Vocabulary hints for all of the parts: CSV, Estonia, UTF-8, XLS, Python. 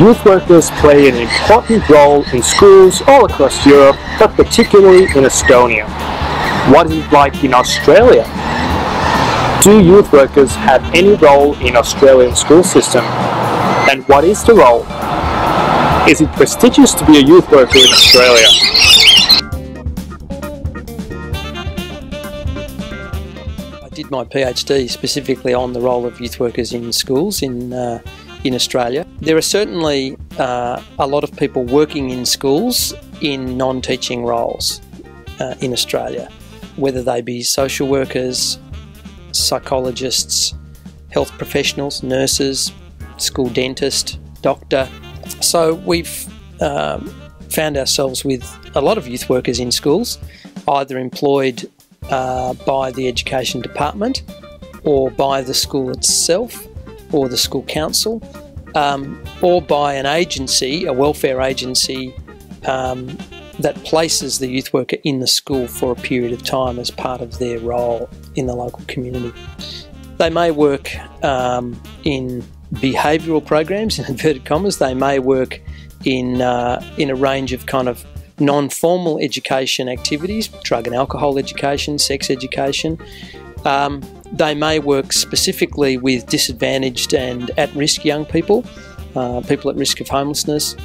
Youth workers play an important role in schools all across Europe, but particularly in Estonia. What is it like in Australia? Do youth workers have any role in Australian school system? And what is the role? Is it prestigious to be a youth worker in Australia? I did my PhD specifically on the role of youth workers in schools in Australia. There are certainly a lot of people working in schools in non-teaching roles in Australia, whether they be social workers, psychologists, health professionals, nurses, school dentist, doctor. So we've found ourselves with a lot of youth workers in schools, either employed by the education department or by the school itself or the school council, or by an agency, a welfare agency that places the youth worker in the school for a period of time as part of their role in the local community. They may work in behavioural programs, in inverted commas. They may work in a range of kind of non-formal education activities, drug and alcohol education, sex education. They may work specifically with disadvantaged and at-risk young people, people at risk of homelessness,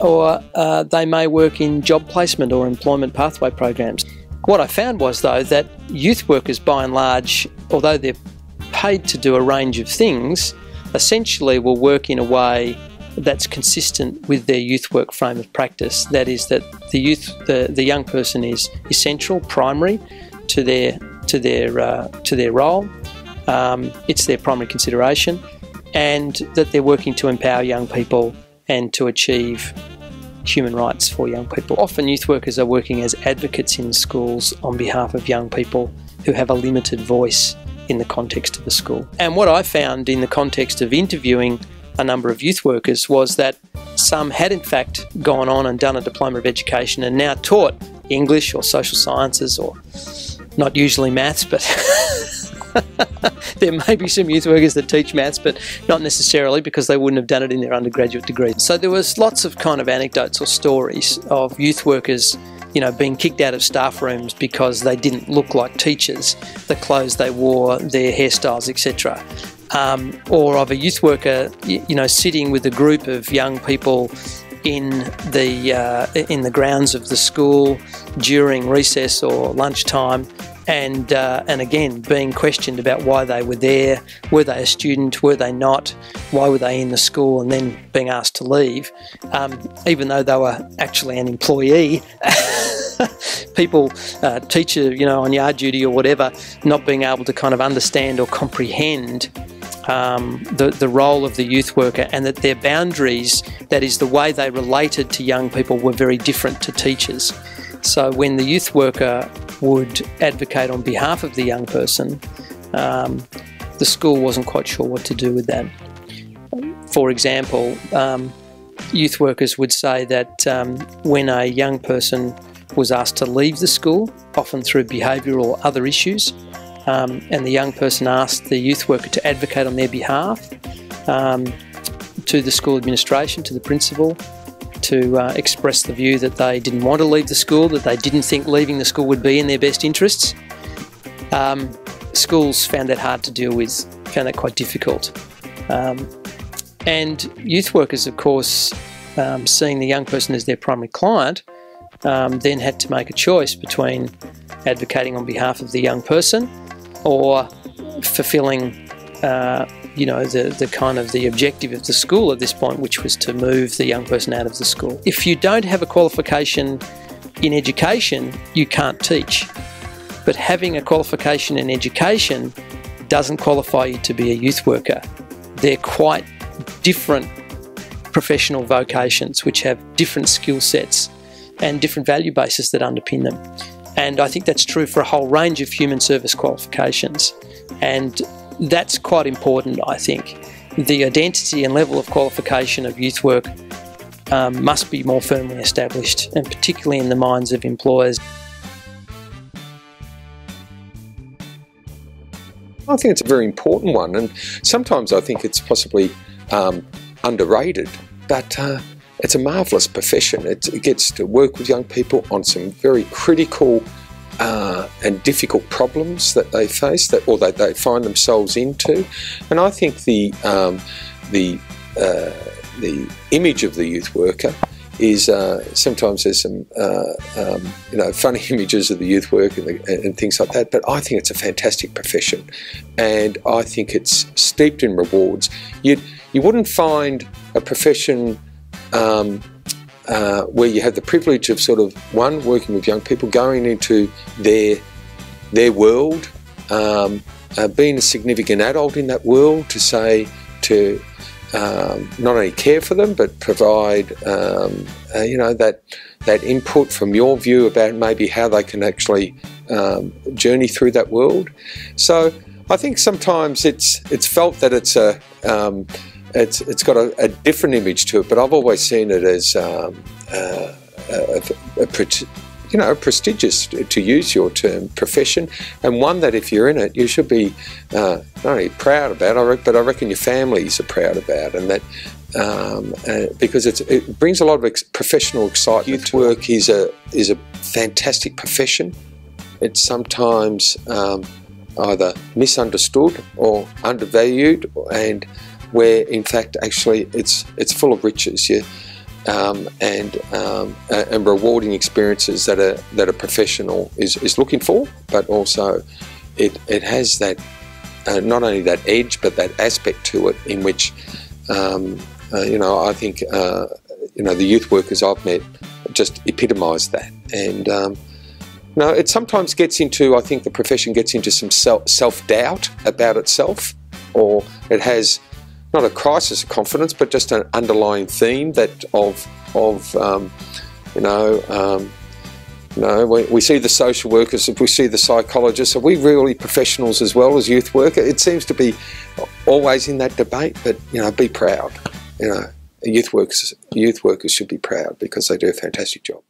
or they may work in job placement or employment pathway programs. What I found was, though, that youth workers, by and large, although they're paid to do a range of things, essentially will work in a way that's consistent with their youth work frame of practice. That is, that the young person is essential, primary to their role. It's their primary consideration, and that they're working to empower young people and to achieve human rights for young people. Often youth workers are working as advocates in schools on behalf of young people who have a limited voice in the context of the school. And what I found in the context of interviewing a number of youth workers was that some had in fact gone on and done a diploma of education and now taught English or social sciences, or not usually maths, but there may be some youth workers that teach maths, but not necessarily, because they wouldn't have done it in their undergraduate degree. So there was lots of kind of anecdotes or stories of youth workers, you know, being kicked out of staff rooms because they didn't look like teachers, the clothes they wore, their hairstyles, etc. Or of a youth worker, you know, sitting with a group of young people in the grounds of the school during recess or lunchtime, and again being questioned about why they were there. Were they a student? Were they not? Why were they in the school? And then being asked to leave, even though they were actually an employee. People, teacher, you know, on yard duty or whatever, not being able to kind of understand or comprehend the role of the youth worker, and that their boundaries, that is, the way they related to young people, were very different to teachers. So when the youth worker would advocate on behalf of the young person, the school wasn't quite sure what to do with that. For example, youth workers would say that when a young person was asked to leave the school, often through behavioural or other issues, and the young person asked the youth worker to advocate on their behalf to the school administration, to the principal, to express the view that they didn't want to leave the school, that they didn't think leaving the school would be in their best interests. Schools found that hard to deal with, found that quite difficult. And youth workers, of course, seeing the young person as their primary client, then had to make a choice between advocating on behalf of the young person or fulfilling you know, the kind of the objective of the school at this point, which was to move the young person out of the school. If you don't have a qualification in education, you can't teach. But having a qualification in education doesn't qualify you to be a youth worker. They're quite different professional vocations which have different skill sets and different value bases that underpin them. And I think that's true for a whole range of human service qualifications. And that's quite important, I think. The identity and level of qualification of youth work must be more firmly established, and particularly in the minds of employers. I think it's a very important one, and sometimes I think it's possibly underrated, but it's a marvellous profession. It gets to work with young people on some very critical and difficult problems that they face, that they find themselves into. And I think the image of the youth worker is sometimes there's some funny images of the youth work and things like that, but I think it's a fantastic profession, and I think it's steeped in rewards. You wouldn't find a profession where you have the privilege of sort of working with young people, going into their world, being a significant adult in that world to not only care for them, but provide that input from your view about maybe how they can actually journey through that world. So I think sometimes it's felt that it's got a different image to it, but I've always seen it as a prestigious, to use your term, profession, and one that if you're in it, you should be not only proud about, but I reckon your families are proud about, and that because it brings a lot of professional excitement. Youth work is a fantastic profession. It's sometimes either misunderstood or undervalued, and where in fact actually it's full of riches. Yeah. And rewarding experiences that a professional is looking for, but also it has that not only that edge but that aspect to it in which I think the youth workers I've met just epitomise that, and it sometimes gets into, I think the profession gets into some self-doubt about itself, or it has not a crisis of confidence, but just an underlying theme that we see the social workers, we see the psychologists, are we really professionals as well as youth worker? It seems to be always in that debate, but be proud. Youth workers should be proud because they do a fantastic job.